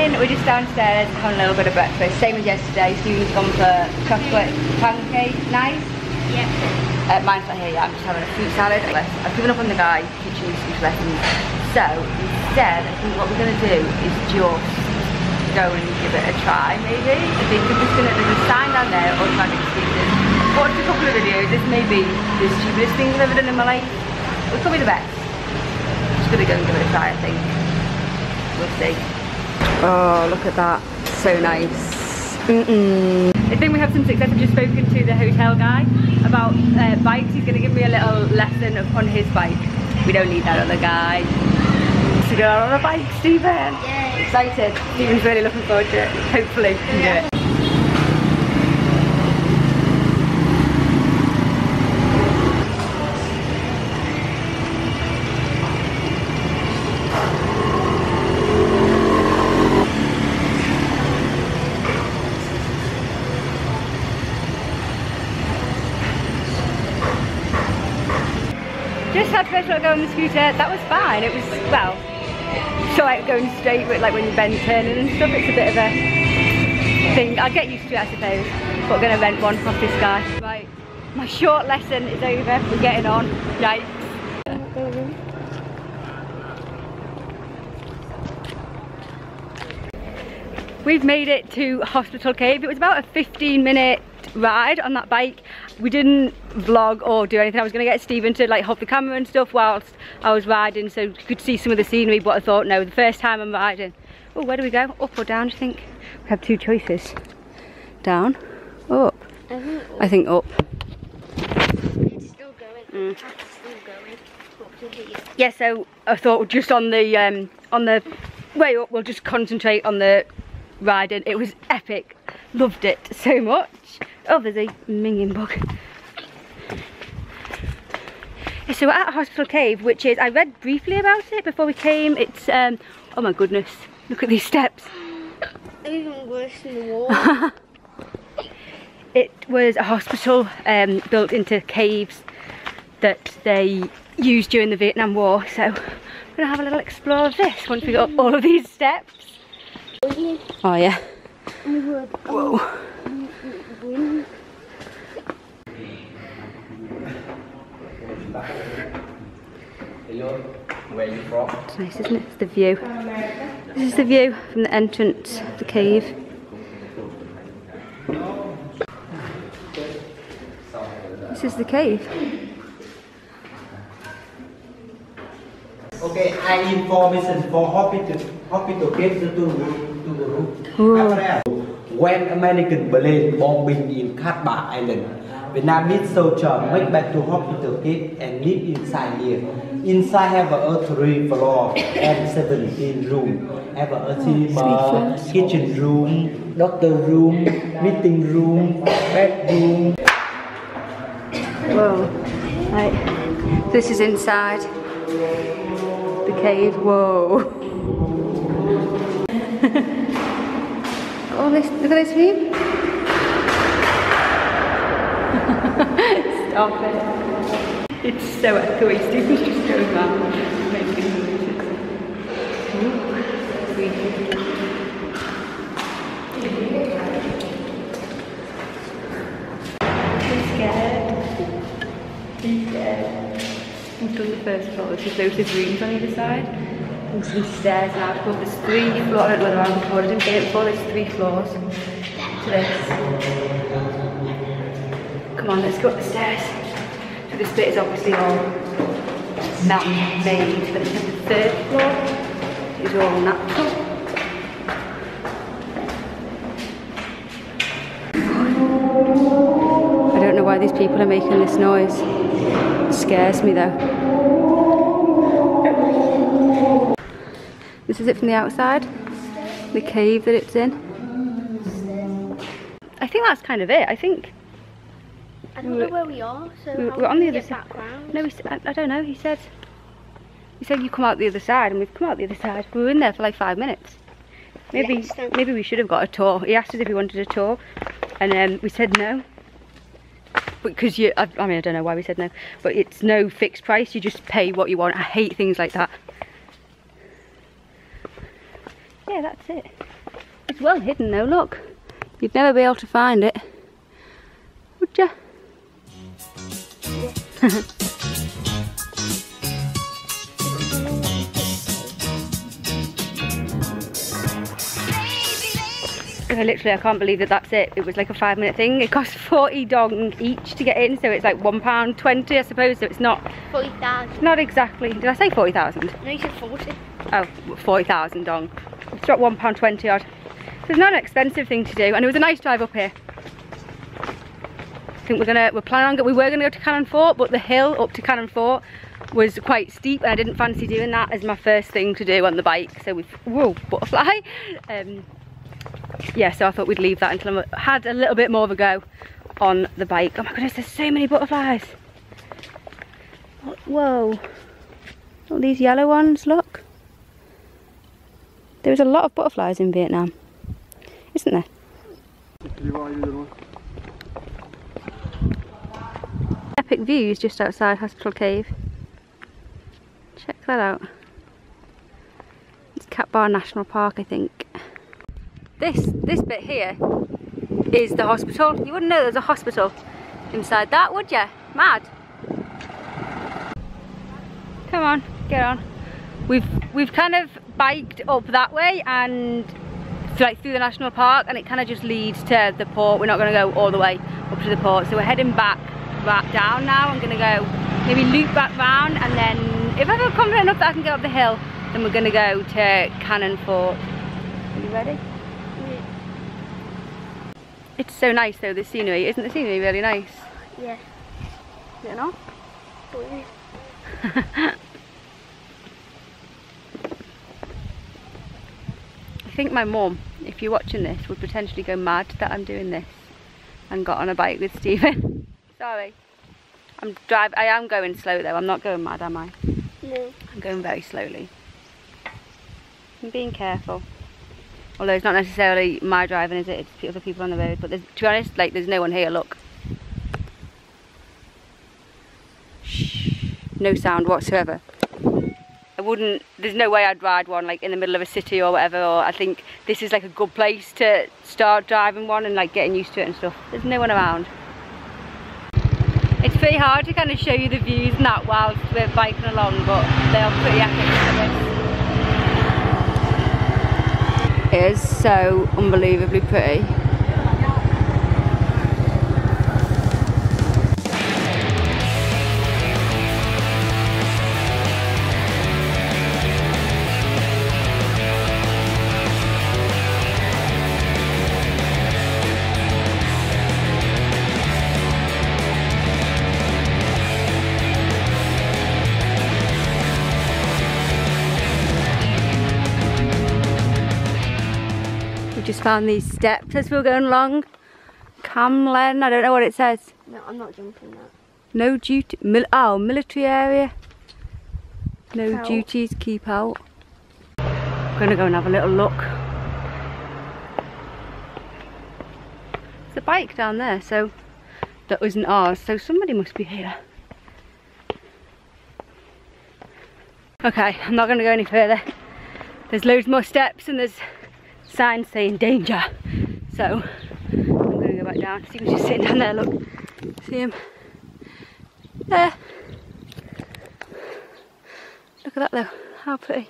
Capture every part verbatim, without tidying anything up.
morning, we're just downstairs having a little bit of breakfast, same as yesterday. Stephen's gone for chocolate pancake, nice? Yep. Uh, mine's not here yet, I'm just having a fruit salad. I've given up on the guy teaching me speech lessons. So, instead, I think what we're going to do is just go and give it a try, maybe. I think we're just going to do a sign down there, automatic speeches. I've watched a couple of videos, this may be the stupidest thing I've ever done in my life. It's probably the best. I'm just going to go and give it a try, I think. We'll see. Oh, look at that, so nice. Mm-mm. I think we have some success. I've just spoken to the hotel guy about uh, bikes. He's going to give me a little lesson of, on his bike. We don't need that other guy. So go on a bike, Stephen. Yay. Excited. Stephen's really looking forward to it. Hopefully, we can yeah. do it. First little go on the scooter, that was fine. It was, well, so like going straight, but like when you bend turning and stuff, it's a bit of a thing. I'll get used to it, I suppose, but I'm going to rent one off this guy. Right, my short lesson is over, we're getting on, yikes. We've made it to Hospital Cave. It was about a fifteen minute ride on that bike. We didn't vlog or do anything. I was going to get Stephen to like hold the camera and stuff whilst I was riding so you could see some of the scenery, but I thought no, the first time I'm riding. Oh, where do we go? Up or down, do you think? We have two choices. Down, up. I think up. I think up. It's still going. Mm. It's still going. Up to here. Yeah, so I thought just on the um, on the way up we'll just concentrate on the riding. It was epic. Loved it so much. Oh, there's a minging bug. So we're at Hospital Cave, which is, I read briefly about it before we came. It's, um, oh my goodness, look at these steps. Even worse than the wall. It was a hospital um, built into caves that they used during the Vietnam War. So I'm gonna have a little explore of this once we got all of these steps. Oh yeah. Whoa. It's nice, isn't it? It's the view. This is the view from the entrance of the cave. This is the cave. Okay, I information for hospital hospital cave to to the roof. When American ballet bombing in Cat Ba Island, Vietnamese soldiers make back to Hospital Cave and live inside here. Inside have a three floor and seventeen room. Have a cinema, kitchen room, doctor room, meeting room, bedroom. Whoa! Right. This is inside the cave. Whoa! Oh, this, look at this view. Stop it. It's so echoey. Stephen's just going round making noises. I'm scared. I'm scared. I've done the first floor. There's loads of rooms on either side. And some stairs now. There's three floors. I don't know whether I'm recording. I didn't get it before. There's three floors to this. Come on, let's go up the stairs. So this bit is obviously all man-made, but the third floor is all natural. I don't know why these people are making this noise. It scares me though. This is it from the outside, the cave that it's in. I think that's kind of it, I think. I don't know where we are, so we, how we're on the other side. No, we, I, I don't know. He said, he said you come out the other side, and we've come out the other side. We were in there for like five minutes. Maybe, yes, maybe we should have got a tour. He asked us if we wanted a tour, and um, we said no. Because you, I, I mean, I don't know why we said no, but it's no fixed price. You just pay what you want. I hate things like that. yeah, that's it. It's well hidden though, look. You'd never be able to find it, would ya? Yeah. Literally, I can't believe that that's it. It was like a five minute thing. It cost forty dong each to get in, so it's like one pound twenty, I suppose. So it's not forty thousand. Not exactly. Did I say forty thousand? No, you said forty. Oh, forty thousand dong. It's about one pound twenty odd. So it's not an expensive thing to do, and it was a nice drive up here. I think we're gonna, we're planning on, we were gonna go to Cannon Fort, but the hill up to Cannon Fort was quite steep, and I didn't fancy doing that as my first thing to do on the bike. So we've, whoa, butterfly. Um, Yeah, so I thought we'd leave that until I had a little bit more of a go on the bike. Oh my goodness, there's so many butterflies. Whoa. All these yellow ones, look. There's a lot of butterflies in Vietnam, isn't there? Epic views just outside Hospital Cave. Check that out. It's Cat Ba National Park, I think. This, this bit here is the hospital. You wouldn't know there's a hospital inside that, would you? Mad. Come on, get on. We've we've kind of biked up that way and like through the national park, and it kind of just leads to the port. We're not going to go all the way up to the port, so we're heading back back down now. I'm going to go maybe loop back round, and then if I feel confident enough that I can get up the hill, then we're going to go to Cannon Fort. Are you ready? It's so nice though, the scenery. Isn't the scenery really nice? Yeah. Is it not? I think my mum, if you're watching this, would potentially go mad that I'm doing this and got on a bike with Stephen. Sorry. I'm drive I am going slow though, I'm not going mad, am I? No. I'm going very slowly. I'm being careful. Although it's not necessarily my driving, is it? It's other people on the road. But to be honest, like, there's no one here, look. Shh. No sound whatsoever. I wouldn't, there's no way I'd ride one, like, in the middle of a city or whatever. Or I think this is, like, a good place to start driving one and, like, getting used to it and stuff. There's no one around. It's pretty hard to kind of show you the views and that while we're biking along, but they are pretty epic. It is so unbelievably pretty. Just found these steps as we were going along. Camlen, I don't know what it says. No, I'm not jumping that. No duty. Mil oh, military area. No out. Duties, keep out. I'm gonna go and have a little look. There's a bike down there, so that wasn't ours, so somebody must be here. Okay, I'm not gonna go any further. There's loads more steps and there's signs saying danger, so I'm going to go back down. Stephen's just sitting down there, look, see him there. Look at that though, how pretty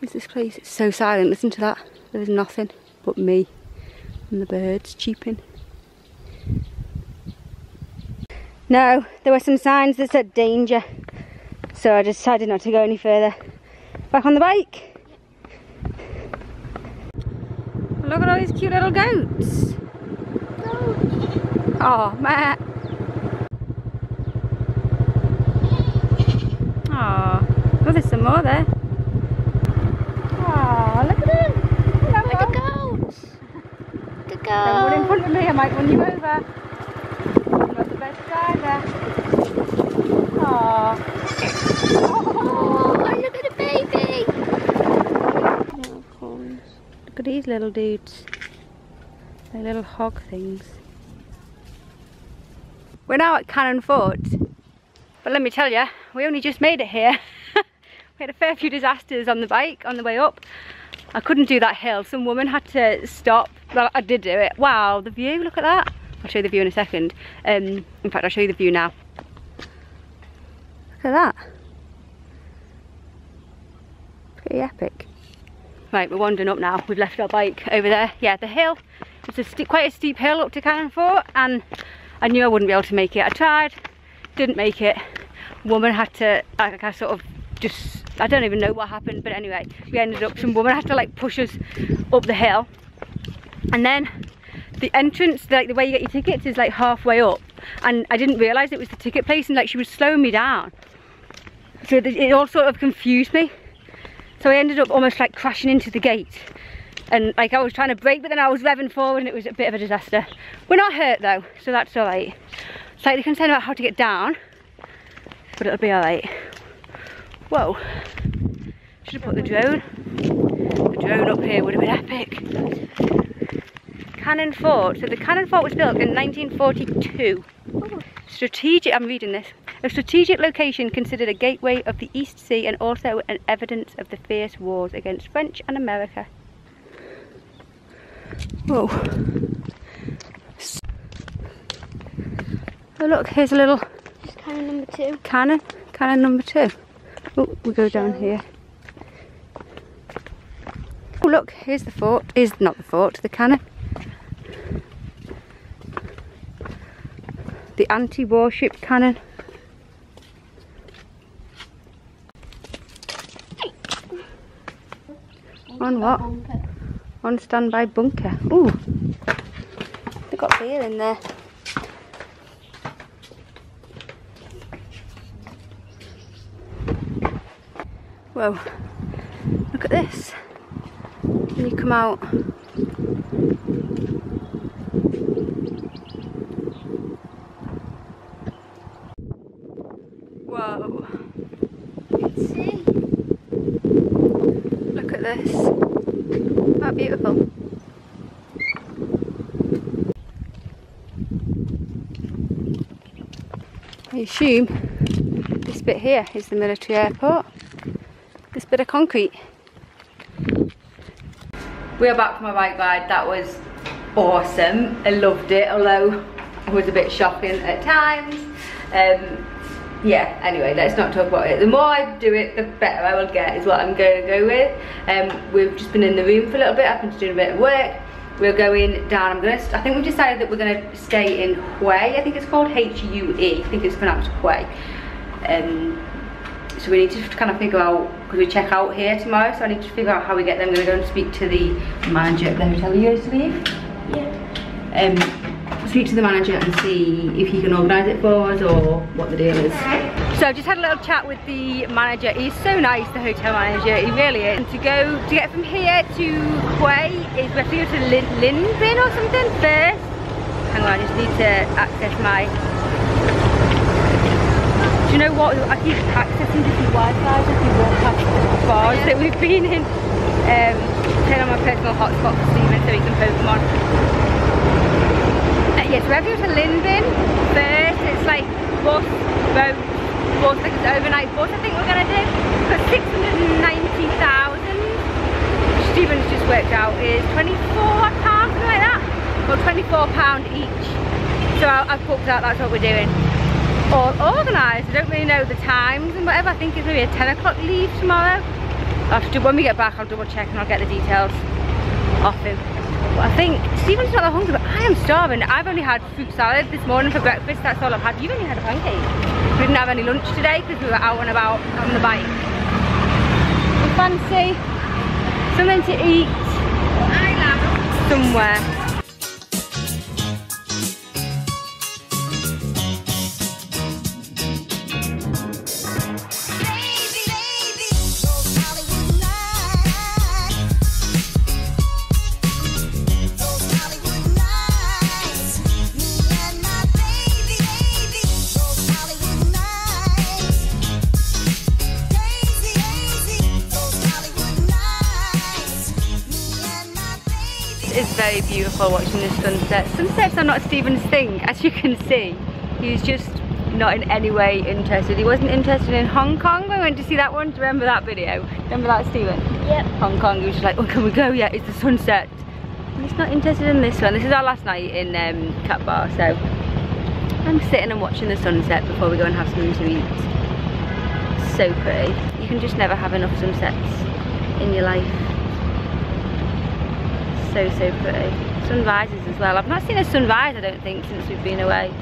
is this place? It's so silent, listen to that. There's nothing but me and the birds cheeping. No, there were some signs that said danger, so I decided not to go any further. Back on the bike. Look at all these cute little goats. Oh, Matt. Oh, oh, there's some more there. Oh, look at them. Look at the goats. The goats. They're all in front of me. I might run you over. I'm not the best driver. Oh. Oh, look at the baby. Look at these little dudes, they're little hog things. We're now at Cannon Fort, but let me tell you, we only just made it here. We had a fair few disasters on the bike on the way up. I couldn't do that hill. Some woman had to stop. Well, I did do it. Wow, the view, look at that. I'll show you the view in a second. Um, in fact, I'll show you the view now. Look at that. Pretty epic. Right, we're wandering up now. We've left our bike over there. Yeah, the hill. It's a steep, quite a steep hill up to Cannon Fort, and I knew I wouldn't be able to make it. I tried, didn't make it. Woman had to, like, I sort of just, I don't even know what happened, but anyway, we ended up, some woman had to like push us up the hill, and then the entrance, like the way you get your tickets, is like halfway up, and I didn't realise it was the ticket place, and like she was slowing me down, so it all sort of confused me. So I ended up almost like crashing into the gate, and like I was trying to brake, but then I was revving forward, and it was a bit of a disaster. We're not hurt though, so that's all right. Slightly concerned about how to get down, but it'll be all right. Whoa! Should have put the drone. The drone up here would have been epic. Cannon Fort. So the Cannon Fort was built in nineteen forty-two. Strategic. I'm reading this. A strategic location considered a gateway of the East Sea and also an evidence of the fierce wars against French and America. Whoa. Oh look, here's a little... Here's cannon number two. Cannon, cannon number two. Oh, we go down here. Oh look, here's the fort. Is not the fort, the cannon. The anti-warship cannon. On what? Bunker. On standby bunker. Ooh, they've got beer in there. Whoa, look at this. When you come out. Whoa. See? Look at this. How beautiful. I assume this bit here is the military airport. This bit of concrete. We are back from our bike ride. That was awesome. I loved it, although I was a bit shocking at times. Um, yeah, anyway, let's not talk about it. The more I do it, the better I will get, is what I'm going to go with. Um, we've just been in the room for a little bit. I've been doing a bit of work. We're going down. I'm gonna, I think we've decided that we're going to stay in Hue. I think it's called H U E. I think it's pronounced Hue. Um, so we need to kind of figure out, because we check out here tomorrow, so I need to figure out how we get there. I'm going to go and speak to the manager at the hotel. You guys to leave? Yeah. Um, speak to the manager and see if he can organise it for us or what the deal is. So I've just had a little chat with the manager. He's so nice, the hotel manager, he really is. And to go, to get from here to Hue, is we have to go to Linden or something first. Hang on, I just need to access my... Do you know what, I keep accessing different Wi-Fi as we walk past the bars that we've been in. Um, turn on my personal hotspot for Stephen so he can post them on. Yes, we're going to Linden first. It's like bus, boat, bus, like it's overnight bus I think we're going to do for six hundred and ninety thousand, which Stephen's just worked out is twenty-four pounds, something like that, or twenty-four pounds each. So I've booked out, that's what we're doing. All organised. I don't really know the times and whatever. I think it's maybe a ten o'clock leave tomorrow. After, when we get back I'll double check and I'll get the details off him. I think Stephen's not that hungry, but I am starving. I've only had fruit salad this morning for breakfast. That's all I've had. You've only had a pancake. We didn't have any lunch today because we were out and about on the bike. We fancy something to eat somewhere. It's very beautiful watching the sunset. Sunsets are not Stephen's thing, as you can see. He's just not in any way interested. He wasn't interested in Hong Kong. We went to see that one. Do you remember that video? Remember that, Stephen? Yep. Hong Kong. He was just like, oh, can we go yet? It's the sunset. And he's not interested in this one. This is our last night in um, Cat Ba, so I'm sitting and watching the sunset before we go and have something to eat. So pretty. You can just never have enough sunsets in your life. So, so pretty. Sunrises as well. I've not seen a sunrise, I don't think, since we've been away.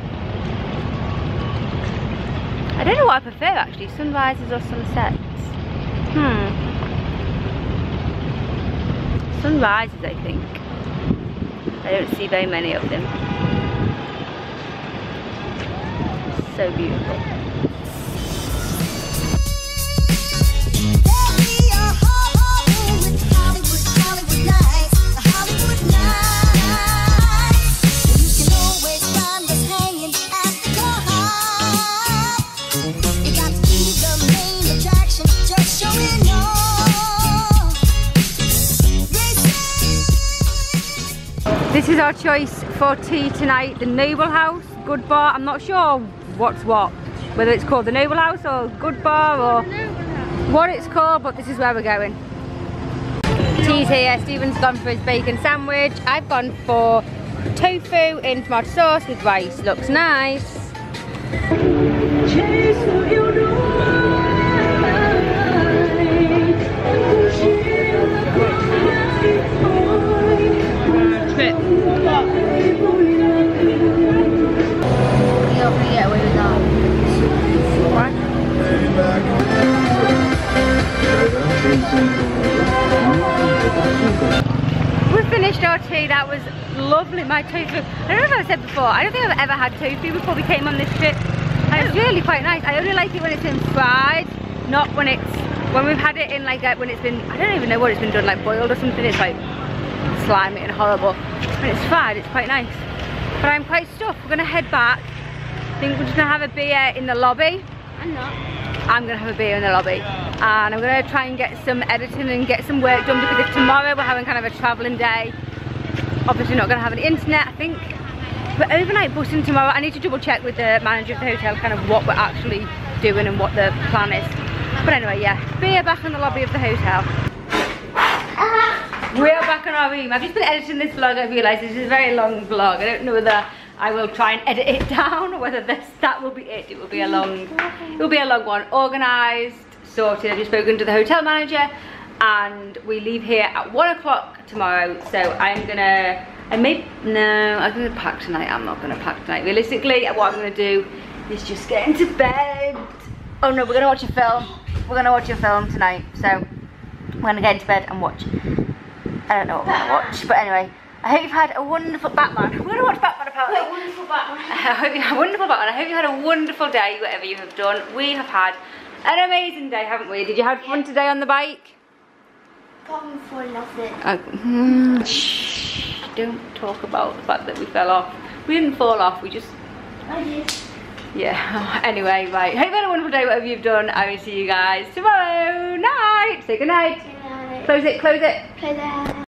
I don't know what I prefer actually, sunrises or sunsets. Hmm. Sunrises, I think. I don't see very many of them. So beautiful. This is our choice for tea tonight, The Noble House, Good Bar. I'm not sure what's what, whether it's called The Noble House or Good Bar or what it's called, but this is where we're going. Tea's here, Stephen's gone for his bacon sandwich. I've gone for tofu in tomato sauce with rice, looks nice. We've finished our tea, that was lovely. My tofu, I don't know if I've said before, I don't think I've ever had tofu before we came on this trip. And it's really quite nice. I only like it when it's in fried, not when it's, when we've had it in like, a, when it's been, I don't even know what it's been done, like boiled or something, it's like slimy and horrible. When it's fried, it's quite nice. But I'm quite stuffed, we're gonna head back. I think we're just gonna have a beer in the lobby. I'm not. I'm gonna have a beer in the lobby, and I'm gonna try and get some editing and get some work done, because if tomorrow we're having kind of a travelling day, obviously not gonna have any internet, I think. But overnight busing tomorrow, I need to double check with the manager of the hotel kind of what we're actually doing and what the plan is. But anyway, yeah, beer back in the lobby of the hotel. We're back in our room. I've just been editing this vlog. I've realised this is a very long vlog. I don't know whether I will try and edit it down, or whether this, that will be it. It will be a long, it will be a long one. Organised, sorted. I've just spoken to the hotel manager, and we leave here at one o'clock tomorrow. So I'm gonna, I may, no, I'm gonna pack tonight. I'm not gonna pack tonight. Realistically, what I'm gonna do is just get into bed. Oh no, we're gonna watch a film. We're gonna watch a film tonight. So we're gonna get into bed and watch. I don't know what we're gonna watch, but anyway. I hope you've had a wonderful Batman. We're going to watch Batman apparently. A wonderful Batman. I hope you had a wonderful Batman. I hope you had a wonderful day, whatever you have done. We have had an amazing day, haven't we? Did you have fun today on the bike? Gone for nothing. Oh, mm, shh. Don't talk about the fact that we fell off. We didn't fall off, we just... I did. Yeah. Anyway, right. Hope you had a wonderful day, whatever you've done. I will see you guys tomorrow night. Say goodnight. Good night. Close it, close it. Close it.